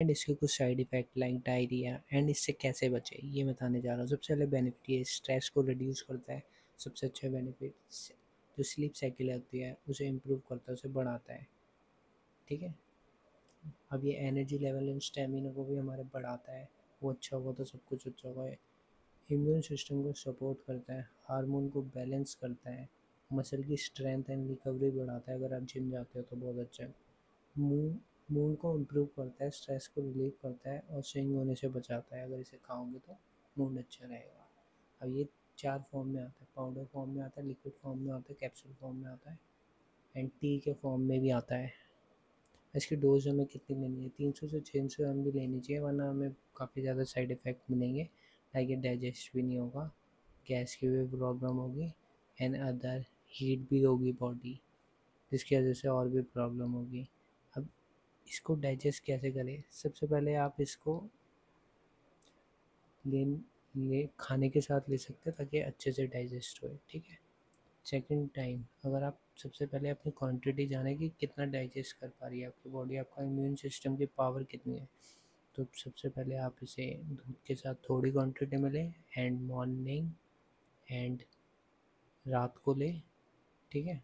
And इसके कुछ side effect like diarrhoea and इससे कैसे बचें ये बताने जा रहा हूँ। सबसे पहले बेनिफिट ये स्ट्रेस को रिड्यूस करता है, सबसे अच्छा बेनिफिट। जो स्लीप साइकिल होती है उसे इम्प्रूव करता है, उसे बढ़ाता है, ठीक है। अब ये एनर्जी लेवल एंड स्टेमिना को भी हमारे बढ़ाता है, वो अच्छा होगा तो सब कुछ अच्छा होगा। इम्यून सिस्टम को सपोर्ट करता है, हार्मोन को बैलेंस करता है, मसल की स्ट्रेंथ एंड रिकवरी बढ़ाता है। अगर आप जिम जाते हो तो बहुत अच्छा है। मूड को इम्प्रूव करता है, स्ट्रेस को रिलीव करता है और स्विंग होने से बचाता है। अगर इसे खाओगे तो मूड अच्छा रहेगा। अब ये चार फॉर्म में आता है, पाउडर फॉर्म में आता है, लिक्विड फॉर्म में आता है, कैप्सूल फॉर्म में आता है एंड टी के फॉर्म में भी आता है। इसकी डोज हमें कितनी लेनी है? 300 से 600 ग्राम भी लेनी चाहिए, वरना हमें काफ़ी ज़्यादा साइड इफ़ेक्ट मिलेंगे, लाइक डाइजेस्ट भी नहीं होगा, गैस की भी प्रॉब्लम होगी एंड अदर हीट भी होगी बॉडी, जिसकी वजह से और भी प्रॉब्लम होगी। अब इसको डाइजेस्ट कैसे करें? सबसे पहले आप इसको ले खाने के साथ ले सकते हैं ताकि अच्छे से डाइजेस्ट होए, ठीक है। सेकंड टाइम अगर आप सबसे पहले अपनी क्वांटिटी जाने कि कितना डाइजेस्ट कर पा रही है आपकी बॉडी, आपका इम्यून सिस्टम की पावर कितनी है। तो सबसे पहले आप इसे दूध के साथ थोड़ी क्वांटिटी में लें एंड मॉर्निंग एंड रात को लें, ठीक है।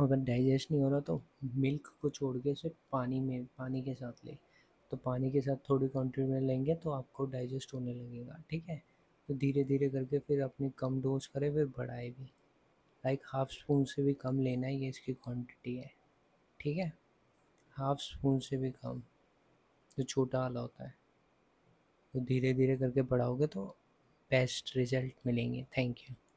अगर डाइजेस्ट नहीं हो रहा तो मिल्क को छोड़ के सिर्फ पानी के साथ लें, तो पानी के साथ थोड़ी क्वांटिटी में लेंगे तो आपको डाइजेस्ट होने लगेगा, ठीक है। तो धीरे धीरे करके फिर अपनी कम डोज करें, फिर बढ़ाए भी, लाइक हाफ़ स्पून से भी कम लेना है, ये इसकी क्वांटिटी है, ठीक है। हाफ स्पून से भी कम जो छोटा वाला होता है, तो धीरे धीरे करके बढ़ाओगे तो बेस्ट रिजल्ट मिलेंगे। Thank you.